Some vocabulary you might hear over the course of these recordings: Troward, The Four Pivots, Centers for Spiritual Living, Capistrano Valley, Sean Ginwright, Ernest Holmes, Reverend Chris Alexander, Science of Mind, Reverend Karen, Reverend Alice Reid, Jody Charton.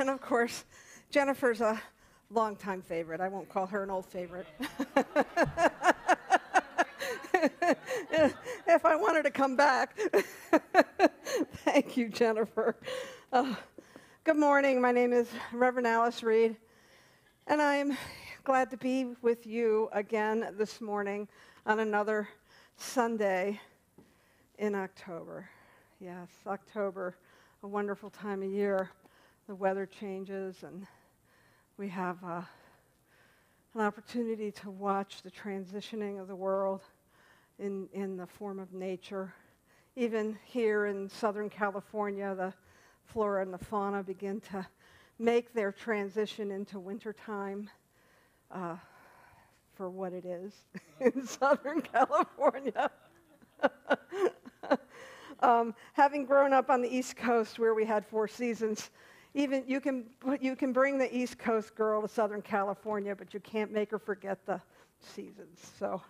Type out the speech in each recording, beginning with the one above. And of course, Jennifer's a longtime favorite. I won't call her an old favorite. If I wanted to come back. Thank you, Jennifer. Good morning. My name is Reverend Alice Reid, and I'm glad to be with you again this morning on another Sunday in October. Yes, October, a wonderful time of year. The weather changes, and we have an opportunity to watch the transitioning of the world in the form of nature. Even here in Southern California, the flora and the fauna begin to make their transition into wintertime for what it is in Southern California. Having grown up on the East Coast where we had four seasons, even you can bring the East Coast girl to Southern California, but you can't make her forget the seasons. So,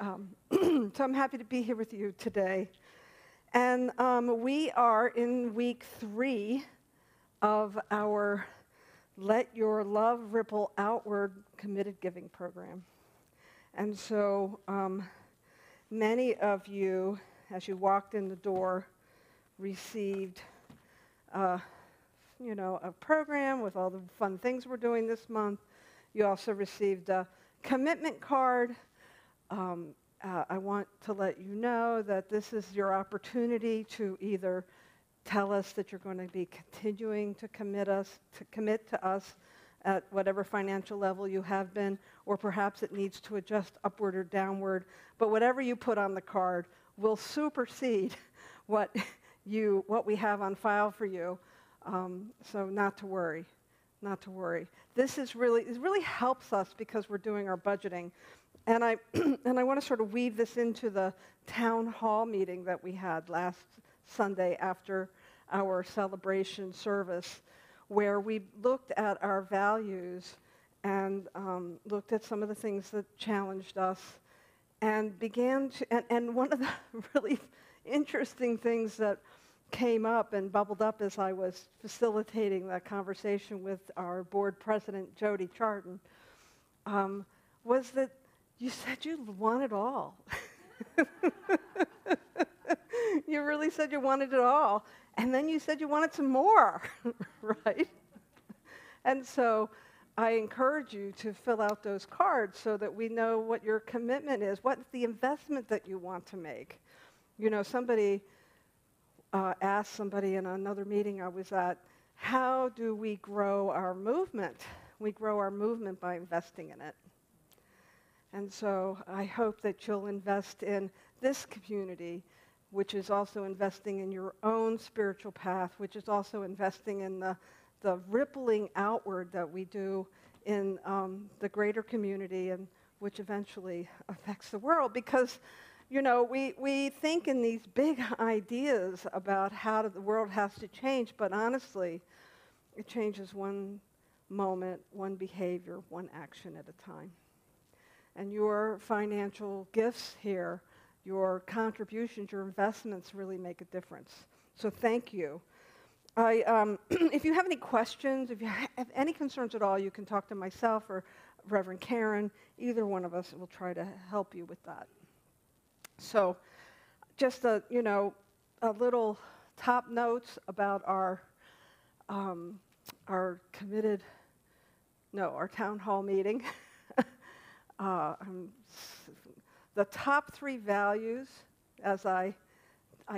so I'm happy to be here with you today. And we are in week 3 of our Let Your Love Ripple Outward Committed Giving program. And so many of you, as you walked in the door, received a program with all the fun things we're doing this month. You also received a commitment card. I want to let you know that this is your opportunity to either tell us that you're going to be continuing to commit to us at whatever financial level you have been, or perhaps it needs to adjust upward or downward. But whatever you put on the card will supersede what we have on file for you. So not to worry, not to worry. This really helps us because we're doing our budgeting. And I want to sort of weave this into the town hall meeting that we had last Sunday after our celebration service, where we looked at our values and looked at some of the things that challenged us, and began to, and one of the really interesting things that came up and bubbled up as I was facilitating that conversation with our board president, Jody Charton, was that you said you want it all. You really said you wanted it all, and then you said you wanted some more, right? And so I encourage you to fill out those cards so that we know what your commitment is, what's the investment that you want to make. You know, somebody asked somebody in another meeting I was at, how do we grow our movement? We grow our movement by investing in it. And so I hope that you'll invest in this community, which is also investing in your own spiritual path, which is also investing in the rippling outward that we do in the greater community, and which eventually affects the world. Because, you know, we think in these big ideas about how the world has to change, but honestly, it changes one moment, one behavior, one action at a time. And your financial gifts here, your contributions, your investments really make a difference. So thank you. If you have any questions, if you have any concerns at all, you can talk to myself or Reverend Karen. Either one of us will try to help you with that. So just a little top notes about our town hall meeting. The top 3 values, as I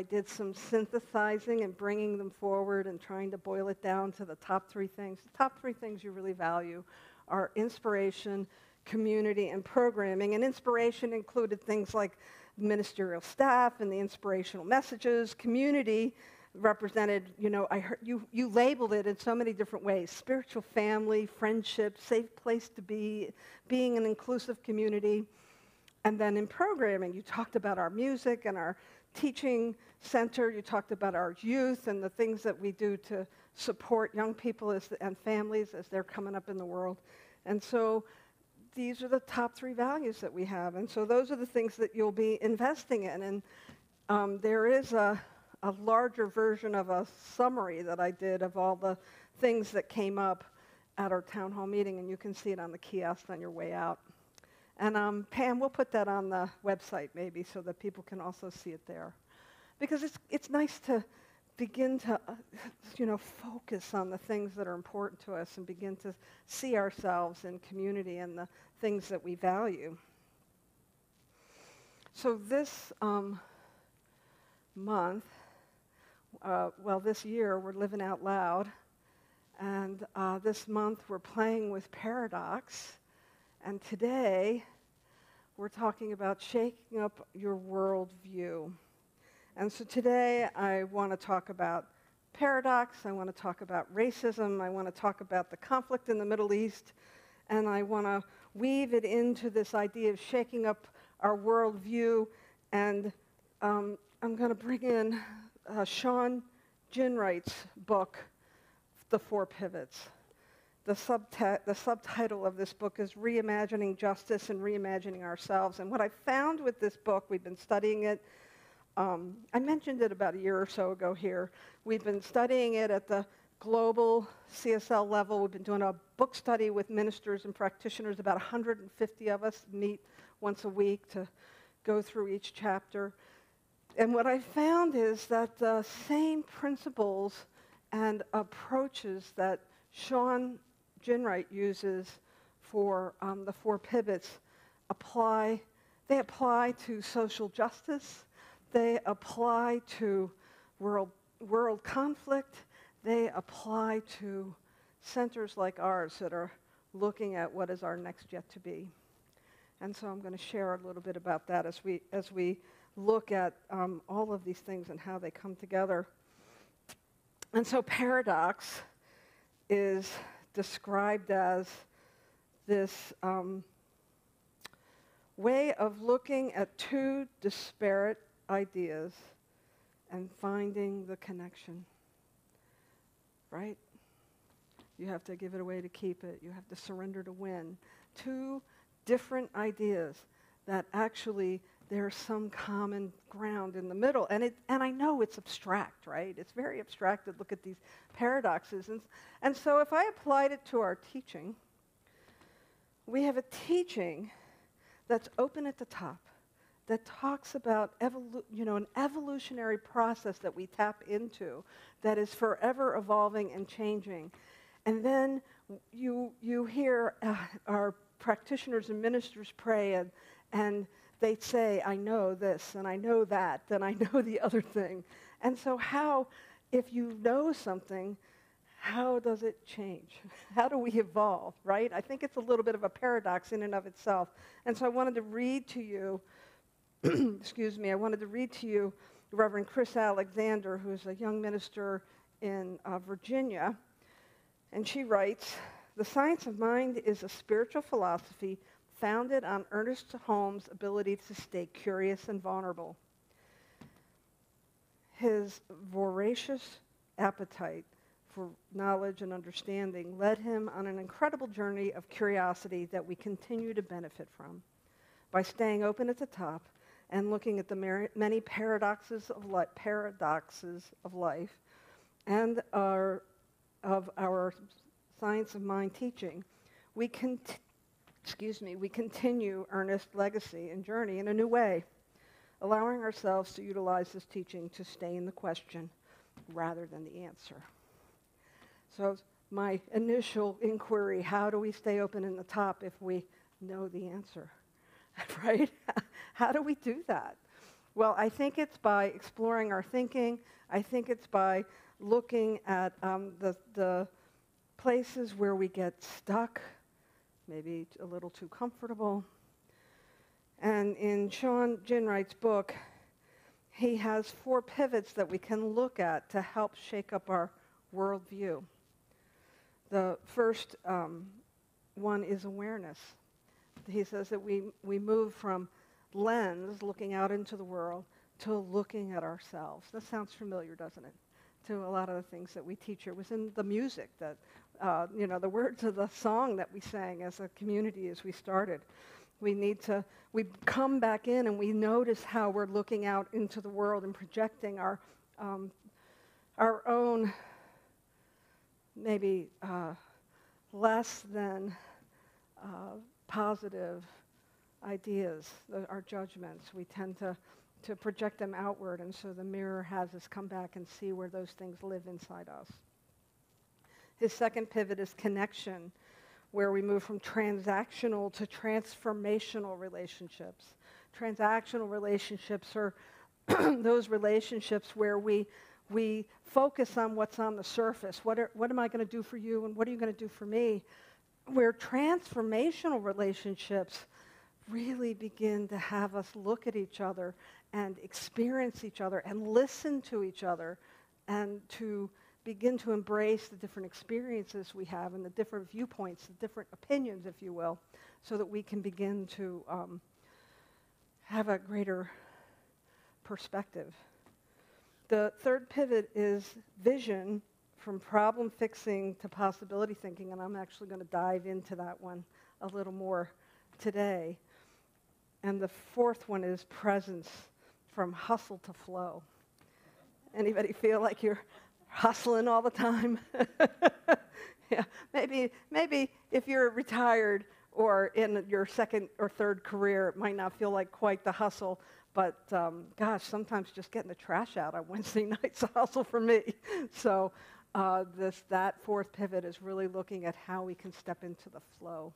did some synthesizing and bringing them forward and trying to boil it down to the top 3 things. The top 3 things you really value are inspiration, community, and programming. And inspiration included things like ministerial staff and the inspirational messages. Community represented, I heard you labeled it in so many different ways: spiritual family, friendship, safe place to be, being an inclusive community. And then in programming, you talked about our music and our teaching center. You talked about our youth and the things that we do to support young people and families as they're coming up in the world. And so these are the top 3 values that we have. And so those are the things that you'll be investing in. And there is a larger version of a summary that I did of all the things that came up at our town hall meeting, and you can see it on the kiosk on your way out. And Pam, we'll put that on the website maybe so that people can also see it there. Because it's nice to begin to focus on the things that are important to us and begin to see ourselves in community and the things that we value. So this this year, we're living out loud. And this month, we're playing with paradox. And today, we're talking about shaking up your worldview. And so today, I want to talk about paradox. I want to talk about racism. I want to talk about the conflict in the Middle East. And I want to weave it into this idea of shaking up our worldview. And I'm going to bring in Sean Ginwright's book, The Four Pivots. The subtitle of this book is Reimagining Justice and Reimagining Ourselves. And what I found with this book, we've been studying it. I mentioned it about a year or so ago here. We've been studying it at the global CSL level. We've been doing a book study with ministers and practitioners. About 150 of us meet once a week to go through each chapter. And what I found is that the same principles and approaches that Sean Ginwright uses for the Four Pivots apply to social justice. They apply to world conflict. They apply to centers like ours that are looking at what is our next yet to be. And so I'm going to share a little bit about that as we look at all of these things and how they come together. And so paradox is described as this way of looking at two disparate ideas and finding the connection, right? You have to give it away to keep it. You have to surrender to win. Two different ideas that actually there's some common ground in the middle. And I know it's abstract, right? It's very abstract to look at these paradoxes. And so if I applied it to our teaching, we have a teaching that's open at the top, that talks about an evolutionary process that we tap into that is forever evolving and changing. And then you hear our practitioners and ministers pray, and they say, I know this, and I know that, and I know the other thing. And so how, if you know something, how does it change? How do we evolve, right? I think it's a little bit of a paradox in and of itself. And so I wanted to read to you, Reverend Chris Alexander, who's a young minister in Virginia. And she writes, "The science of mind is a spiritual philosophy founded on Ernest Holmes' ability to stay curious and vulnerable. His voracious appetite for knowledge and understanding led him on an incredible journey of curiosity that we continue to benefit from. By staying open at the top and looking at the many paradoxes of life and of our Science of Mind teaching, we continue Ernest's legacy and journey in a new way, allowing ourselves to utilize this teaching to stay in the question rather than the answer." So my initial inquiry, how do we stay open in the top if we know the answer, right? How do we do that? Well, I think it's by exploring our thinking. I think it's by looking at the places where we get stuck, maybe a little too comfortable. And in Sean Ginwright's book, he has four pivots that we can look at to help shake up our worldview. The first one is awareness. He says that we move from lens, looking out into the world, to looking at ourselves. That sounds familiar, doesn't it? To a lot of the things that we teach here. It was in the music that, the words of the song that we sang as a community as we started. We come back in and we notice how we're looking out into the world and projecting our own maybe less than positive ideas, our judgments. We tend to project them outward, and so the mirror has us come back and see where those things live inside us. His second pivot is connection, where we move from transactional to transformational relationships. Transactional relationships are those relationships where we focus on what's on the surface. What am I going to do for you, and what are you going to do for me? Where transformational relationships really begin to have us look at each other and experience each other and listen to each other and to begin to embrace the different experiences we have and the different viewpoints, the different opinions, if you will, so that we can begin to have a greater perspective. The third pivot is vision, from problem fixing to possibility thinking, and I'm actually going to dive into that one a little more today. And the fourth one is presence, from hustle to flow. Anybody feel like you're hustling all the time? Yeah, maybe if you're retired or in your second or third career, it might not feel like quite the hustle, but gosh, sometimes just getting the trash out on Wednesday night's a hustle for me. So that fourth pivot is really looking at how we can step into the flow.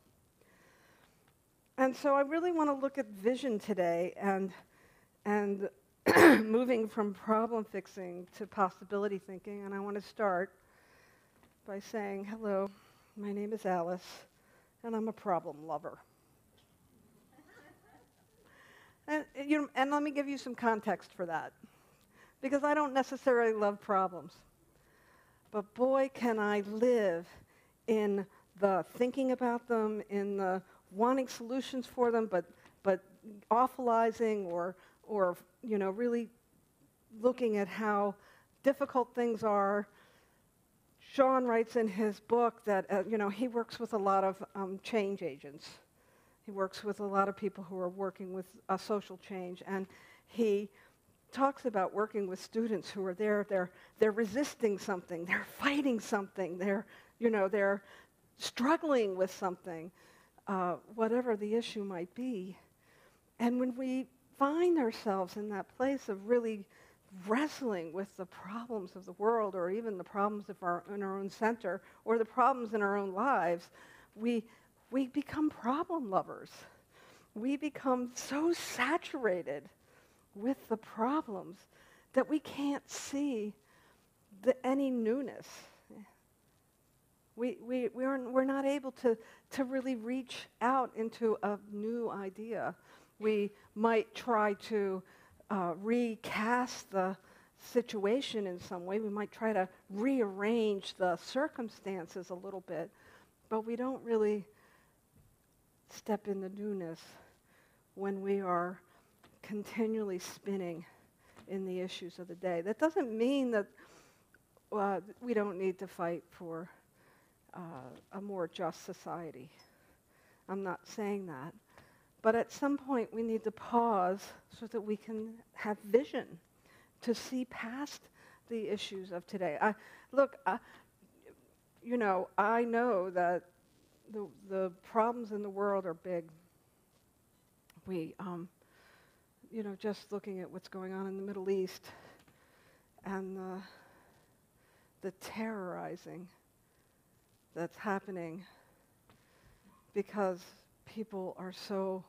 And so I really want to look at vision today and moving from problem fixing to possibility thinking. And I want to start by saying, hello, my name is Alice, and I'm a problem lover. And let me give you some context for that, because I don't necessarily love problems. But boy, can I live in the thinking about them, in the wanting solutions for them, but awfulizing or you know, really looking at how difficult things are. Sean writes in his book that you know, he works with a lot of change agents. He works with a lot of people who are working with social change, and he talks about working with students who are there. They're resisting something. They're fighting something. They're struggling with something. Whatever the issue might be. And when we find ourselves in that place of really wrestling with the problems of the world, or even the problems of in our own center, or the problems in our own lives, we become problem lovers. We become so saturated with the problems that we can't see any newness. We're not able to really reach out into a new idea. We might try to recast the situation in some way. We might try to rearrange the circumstances a little bit, but we don't really step into newness when we are continually spinning in the issues of the day. That doesn't mean that we don't need to fight for a more just society. I'm not saying that. But at some point, we need to pause so that we can have vision to see past the issues of today. I know that the problems in the world are big. We, just looking at what's going on in the Middle East and the terrorizing that's happening because people are so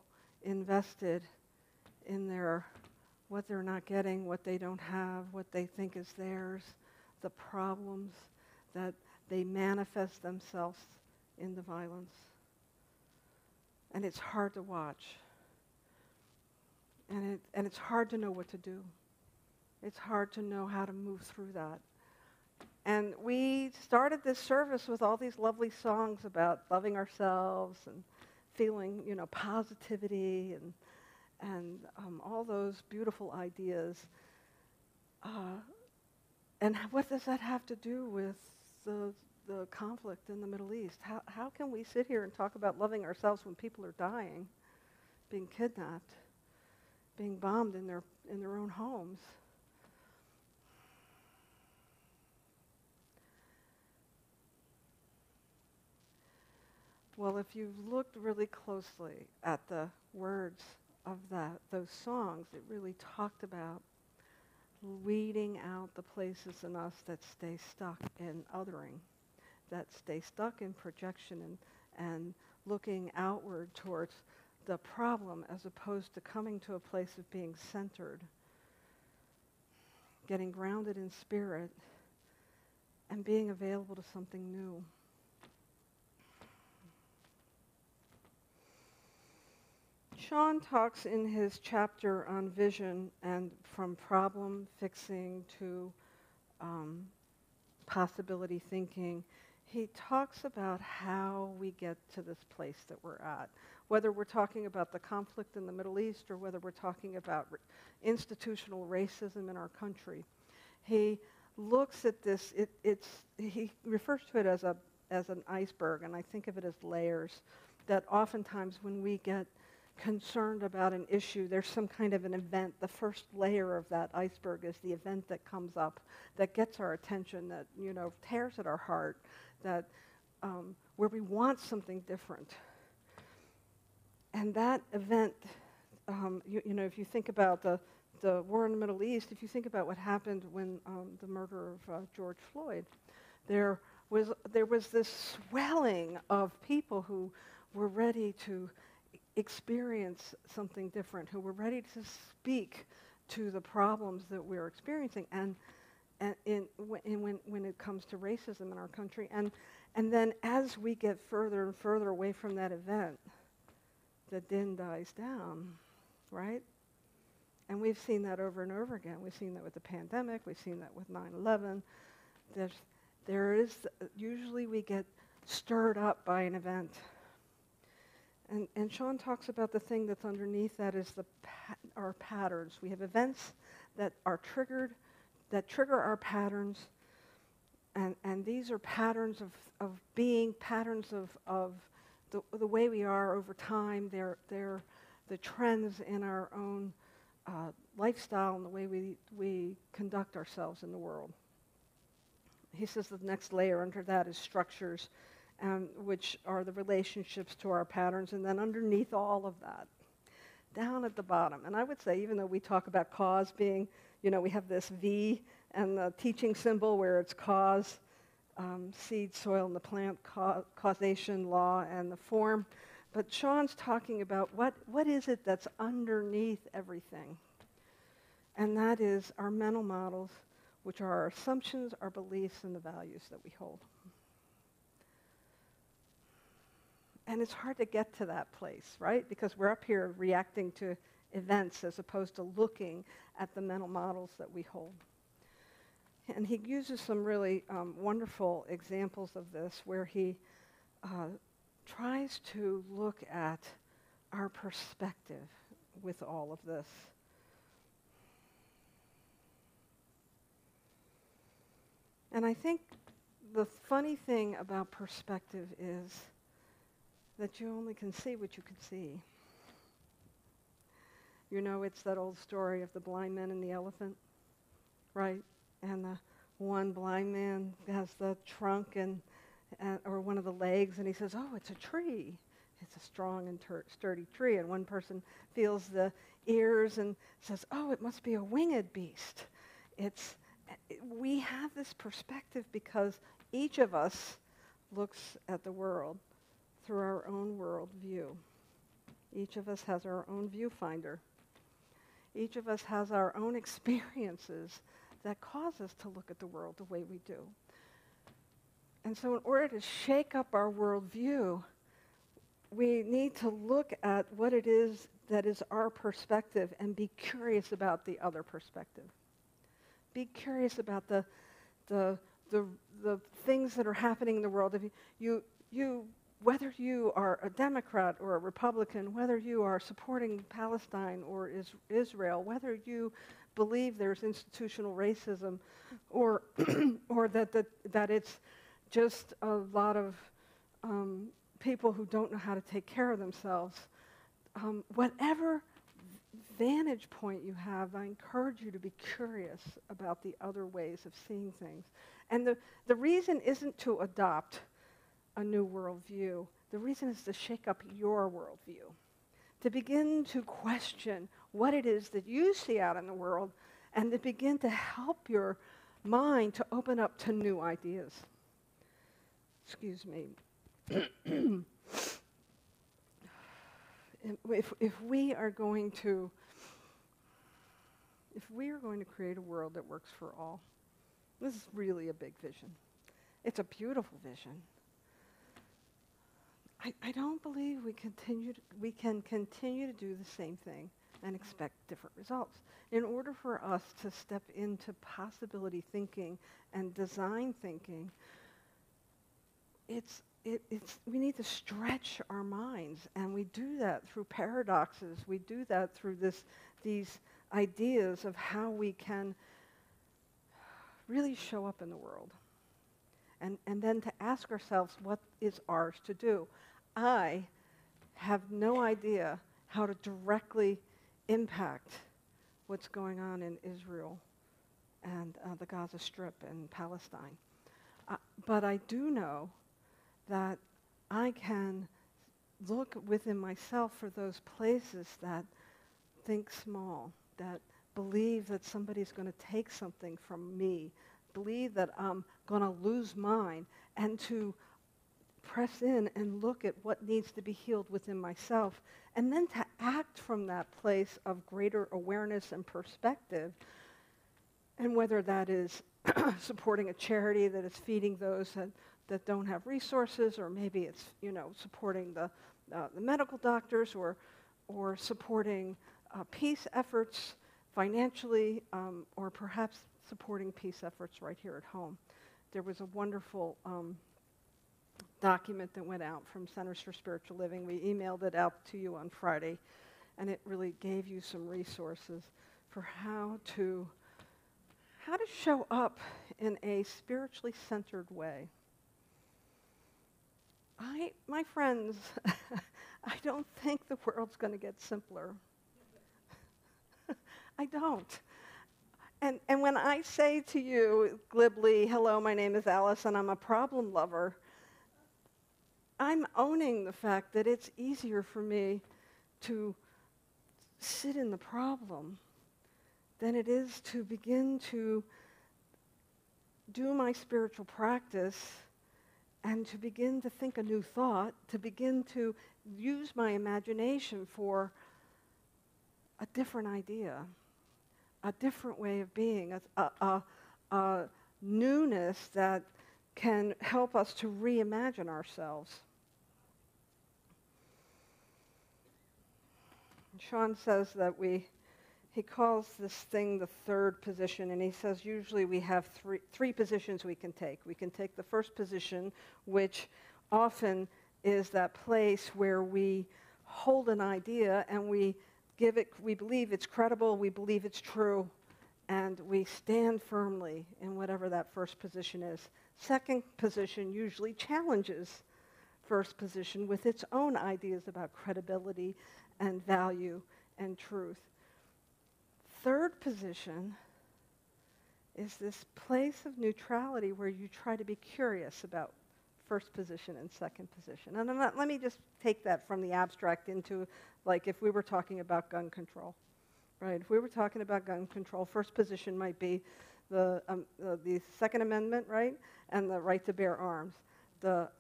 invested in what they're not getting, what they don't have, what they think is theirs, the problems that they manifest themselves in the violence. And it's hard to watch. And it's hard to know what to do. It's hard to know how to move through that. And we started this service with all these lovely songs about loving ourselves and feeling, positivity and all those beautiful ideas. And what does that have to do with the conflict in the Middle East? How can we sit here and talk about loving ourselves when people are dying, being kidnapped, being bombed in their own homes? Well, if you've looked really closely at the words of those songs, it really talked about weeding out the places in us that stay stuck in othering, that stay stuck in projection and looking outward towards the problem as opposed to coming to a place of being centered, getting grounded in spirit, and being available to something new. Sean talks in his chapter on vision and from problem fixing to possibility thinking. He talks about how we get to this place that we're at, whether we're talking about the conflict in the Middle East or whether we're talking about institutional racism in our country. He looks at this, he refers to it as an iceberg, and I think of it as layers, that oftentimes when we get concerned about an issue, there's some kind of an event. The first layer of that iceberg is the event that comes up, that gets our attention, that tears at our heart, that where we want something different. And that event, if you think about the war in the Middle East, if you think about what happened when the murder of George Floyd, there was this swelling of people who were ready to experience something different, who were ready to speak to the problems that we're experiencing, and when it comes to racism in our country, and then as we get further and further away from that event, the din dies down, right? And we've seen that over and over again. We've seen that with the pandemic. We've seen that with 9/11. There is usually we get stirred up by an event. And Sean talks about the thing that's underneath that is our patterns. We have events that are triggered, that trigger our patterns, and these are patterns of being, patterns of the way we are over time. They're the trends in our own lifestyle and the way we conduct ourselves in the world. He says the next layer under that is structures, which are the relationships to our patterns, and then underneath all of that, down at the bottom. And I would say, even though we talk about cause being, we have this V and the teaching symbol where it's cause, seed, soil, and the plant, causation, law, and the form. But Sean's talking about what is it that's underneath everything? And that is our mental models, which are our assumptions, our beliefs, and the values that we hold. And it's hard to get to that place, right? Because we're up here reacting to events as opposed to looking at the mental models that we hold. And he uses some really wonderful examples of this where he tries to look at our perspective with all of this. And I think the funny thing about perspective is that you only can see what you can see. It's that old story of the blind man and the elephant, right? And the one blind man has the trunk or one of the legs, and he says, oh, it's a tree. It's a strong and sturdy tree. And one person feels the ears and says, oh, it must be a winged beast. We have this perspective because each of us looks at the world through our own world view. Each of us has our own viewfinder. Each of us has our own experiences that cause us to look at the world the way we do. And so in order to shake up our worldview, we need to look at what it is that is our perspective and be curious about the other perspective. Be curious about the things that are happening in the world. If you whether you are a Democrat or a Republican, whether you are supporting Palestine or Israel, whether you believe there's institutional racism or that it's just a lot of people who don't know how to take care of themselves, whatever vantage point you have, I encourage you to be curious about the other ways of seeing things. And the reason isn't to adopt a new worldview, the reason is to shake up your worldview, to begin to question what it is that you see out in the world, and to begin to help your mind to open up to new ideas. Excuse me. If we are going to create a world that works for all, this is really a big vision. It's a beautiful vision. I don't believe we can continue to do the same thing and expect different results. In order for us to step into possibility thinking and design thinking, we need to stretch our minds, and we do that through paradoxes. We do that through these ideas of how we can really show up in the world. And then to ask ourselves, what is ours to do? I have no idea how to directly impact what's going on in Israel and the Gaza Strip and Palestine. But I do know that I can look within myself for those places that think small, that believe that somebody's going to take something from me, believe that I'm going to lose mine, and to press in and look at what needs to be healed within myself, and then to act from that place of greater awareness and perspective, and whether that is supporting a charity that is feeding those that don't have resources, or maybe it's supporting the medical doctors, or supporting peace efforts financially, or perhaps supporting peace efforts right here at home. There was a wonderful document that went out from Centers for Spiritual Living. We emailed it out to you on Friday, and it really gave you some resources for how to show up in a spiritually centered way. My friends, I don't think the world's going to get simpler. I don't. And when I say to you glibly, hello, my name is Alice, and I'm a problem lover, I'm owning the fact that it's easier for me to sit in the problem than it is to begin to do my spiritual practice and to begin to think a new thought, to begin to use my imagination for a different idea, a different way of being, a newness that can help us to reimagine ourselves. Sean says that he calls this thing the third position, and he says usually we have three positions we can take. We can take the first position, which often is that place where we hold an idea and we believe it's credible, we believe it's true, and we stand firmly in whatever that first position is. Second position usually challenges first position with its own ideas about credibility and value and truth. Third position is this place of neutrality where you try to be curious about first position and second position. And let me just take that from the abstract into, like, if we were talking about gun control, right? If we were talking about gun control, first position might be the Second Amendment, right? And the right to bear arms. The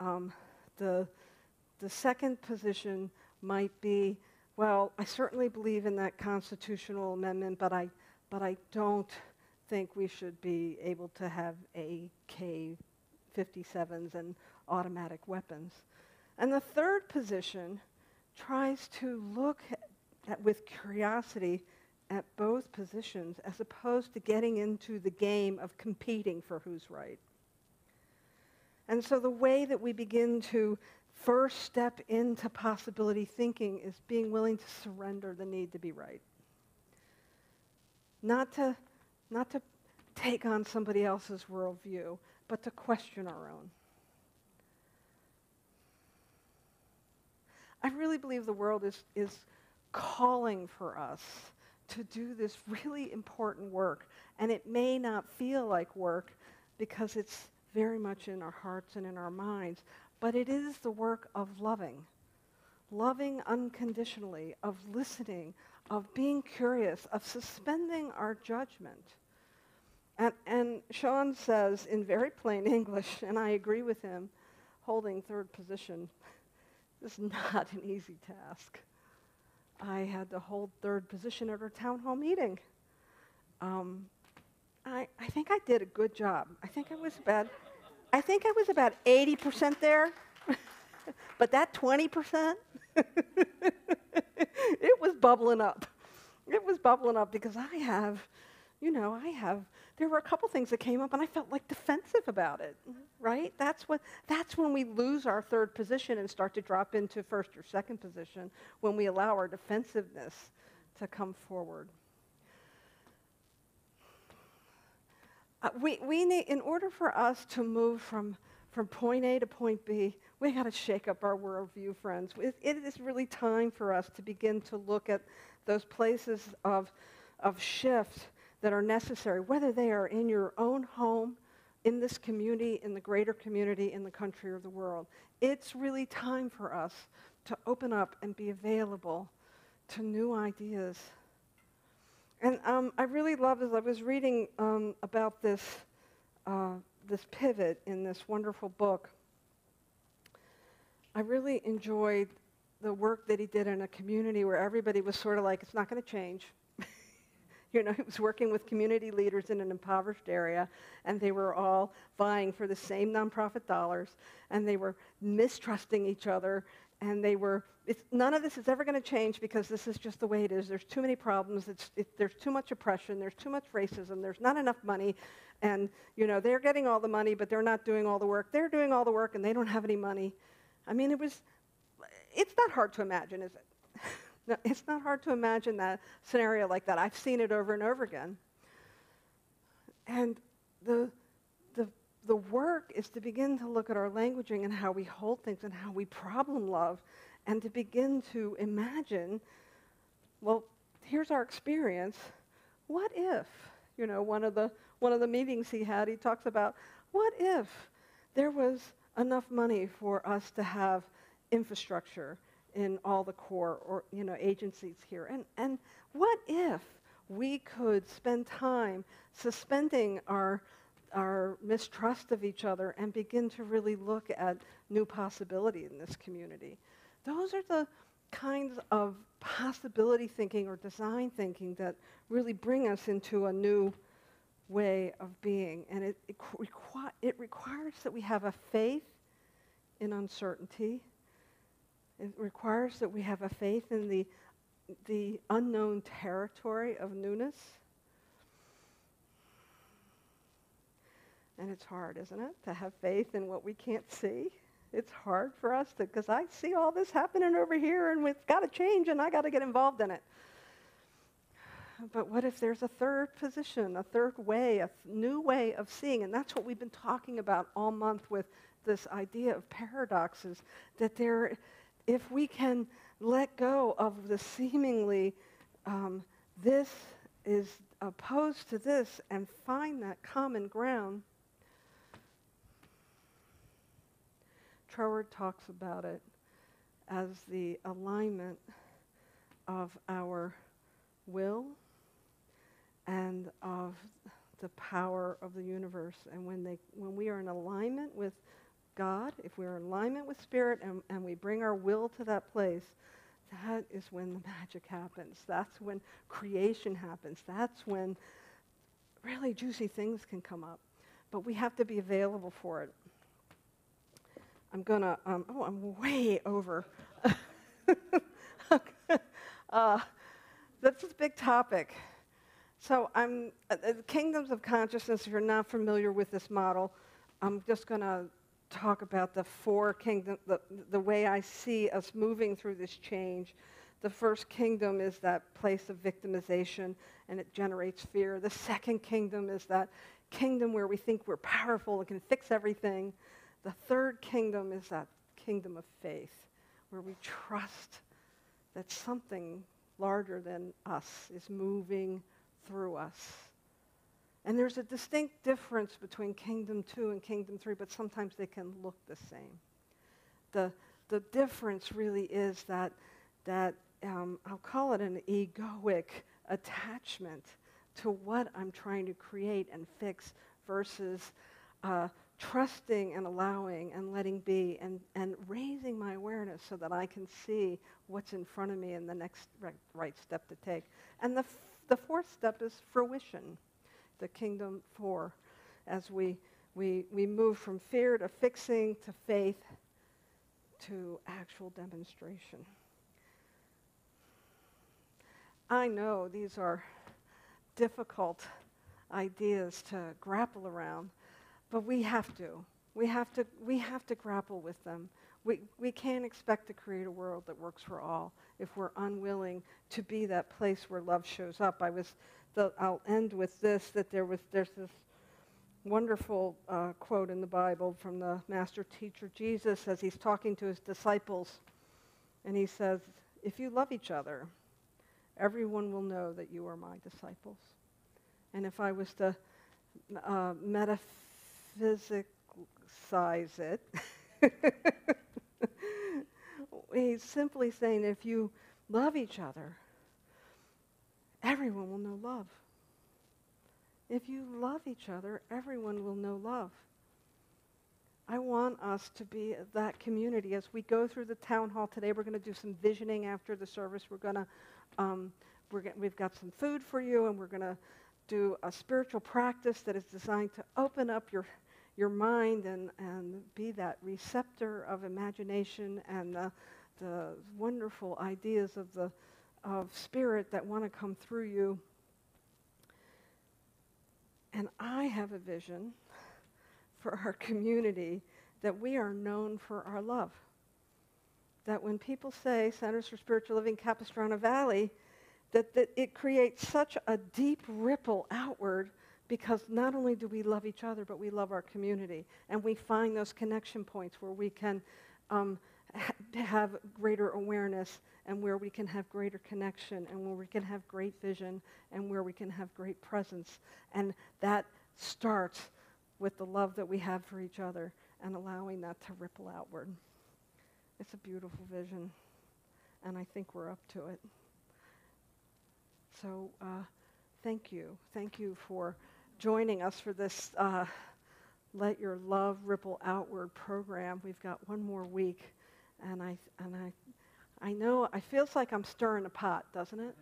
second position might be, well, I certainly believe in that constitutional amendment, but I don't think we should be able to have AK-57s and automatic weapons. And the third position tries to look at, with curiosity at both positions, as opposed to getting into the game of competing for who's right. And so the way that we begin to first step into possibility thinking is being willing to surrender the need to be right. Not to take on somebody else's worldview, but to question our own. I really believe the world is calling for us to do this really important work. And it may not feel like work because it's very much in our hearts and in our minds, but it is the work of loving. Loving unconditionally, of listening, of being curious, of suspending our judgment. And Sean says in very plain English, and I agree with him, holding third position is not an easy task. I had to hold third position at our town hall meeting. I think I did a good job. I think I was about 80% there. But that 20%, it was bubbling up. It was bubbling up because there were a couple things that came up and I felt like defensive about it, right? That's when we lose our third position and start to drop into first or second position, when we allow our defensiveness to come forward. We need, in order for us to move from point A to point B, we got to shake up our worldview, friends. It is really time for us to begin to look at those places of shift that are necessary, whether they are in your own home, in this community, in the greater community, in the country or the world. It's really time for us to open up and be available to new ideas. And I really love, as I was reading about this, this pivot in this wonderful book, I really enjoyed the work that he did in a community where everybody was sort of like, it's not going to change. You know, he was working with community leaders in an impoverished area, and they were all vying for the same nonprofit dollars, and they were mistrusting each other, and they were, none of this is ever going to change because this is just the way it is. There's too many problems. There's too much oppression. There's too much racism. There's not enough money. And, you know, they're getting all the money, but they're not doing all the work. They're doing all the work, and they don't have any money. I mean, it's not hard to imagine, is it? No, it's not hard to imagine that scenario like that. I've seen it over and over again. And the work is to begin to look at our languaging and how we hold things and how we problem love, and to begin to imagine, well, here's our experience. What if, you know, one of the meetings he had, he talks about, what if there was enough money for us to have infrastructure in all the core, or, you know, agencies here, and what if we could spend time suspending our mistrust of each other and begin to really look at new possibility in this community? Those are the kinds of possibility thinking or design thinking that really bring us into a new way of being, and it requires that we have a faith in uncertainty. It requires that we have a faith in the unknown territory of newness. And it's hard, isn't it, to have faith in what we can't see? It's hard for us to, because I see all this happening over here, and it's got to change, and I got to get involved in it. But what if there's a third position, a third way, a new way of seeing? And that's what we've been talking about all month with this idea of paradoxes, that there, if we can let go of the seemingly this is opposed to this and find that common ground. Troward talks about it as the alignment of our will and of the power of the universe. And when we are in alignment with God, if we're in alignment with Spirit, and we bring our will to that place, that is when the magic happens. That's when creation happens. That's when really juicy things can come up. But we have to be available for it. I'm going to, I'm way over. That's a big topic. So I'm, kingdoms of consciousness, if you're not familiar with this model, I'm just going to talk about the four kingdoms, the way I see us moving through this change. The first kingdom is that place of victimization, and it generates fear. The second kingdom is that kingdom where we think we're powerful and can fix everything. The third kingdom is that kingdom of faith, where we trust that something larger than us is moving through us. And there's a distinct difference between Kingdom 2 and Kingdom 3, but sometimes they can look the same. the difference really is that I'll call it an egoic attachment to what I'm trying to create and fix versus trusting and allowing and letting be and raising my awareness so that I can see what's in front of me and the next right step to take. And the fourth step is fruition, the kingdom four, as we move from fear to fixing to faith to actual demonstration. I know these are difficult ideas to grapple around, but we have to. We have to grapple with them. We can't expect to create a world that works for all if we're unwilling to be that place where love shows up. I'll end with this, that there's this wonderful quote in the Bible from the master teacher Jesus as he's talking to his disciples, and he says, "If you love each other, everyone will know that you are my disciples." And if I was to metaphysicize it, he's simply saying, if you love each other, everyone will know love. If you love each other, everyone will know love. I want us to be that community. As we go through the town hall today, we're going to do some visioning after the service. We're going to, we've got some food for you, and we're going to do a spiritual practice that is designed to open up your mind and be that receptor of imagination and the wonderful ideas of spirit that want to come through you. And I have a vision for our community that we are known for our love. That when people say Centers for Spiritual Living, Capistrano Valley, that it creates such a deep ripple outward, because not only do we love each other, but we love our community. And we find those connection points where we can have greater awareness, and where we can have greater connection, and where we can have great vision, and where we can have great presence. And that starts with the love that we have for each other and allowing that to ripple outward. It's a beautiful vision, and I think we're up to it. So thank you. Thank you for joining us for this Let Your Love Ripple Outward program. We've got one more week, and I know it feels like I'm stirring a pot, doesn't it?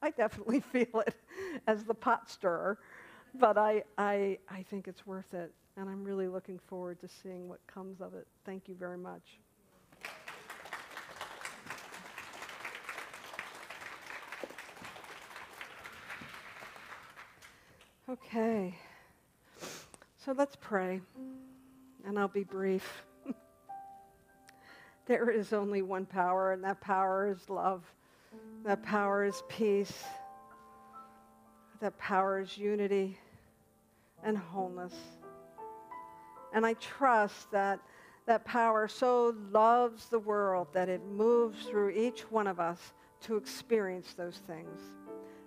I definitely feel it as the pot stirrer, but I think it's worth it, and I'm really looking forward to seeing what comes of it. Thank you very much. Okay, so let's pray, and I'll be brief. There is only one power, and that power is love. That power is peace. That power is unity and wholeness. And I trust that that power so loves the world that it moves through each one of us to experience those things.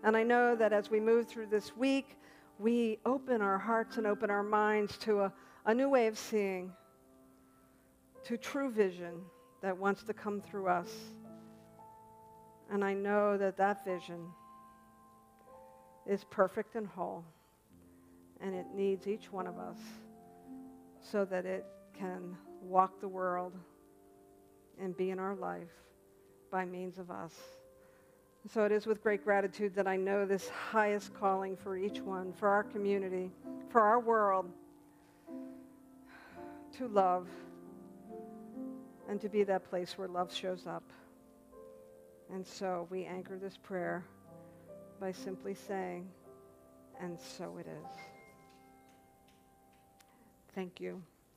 And I know that as we move through this week, we open our hearts and open our minds to a new way of seeing, to true vision that wants to come through us. And I know that that vision is perfect and whole, and it needs each one of us so that it can walk the world and be in our life by means of us. So it is with great gratitude that I know this highest calling for each one, for our community, for our world, to love and to be that place where love shows up. And so we anchor this prayer by simply saying, "And so it is." Thank you.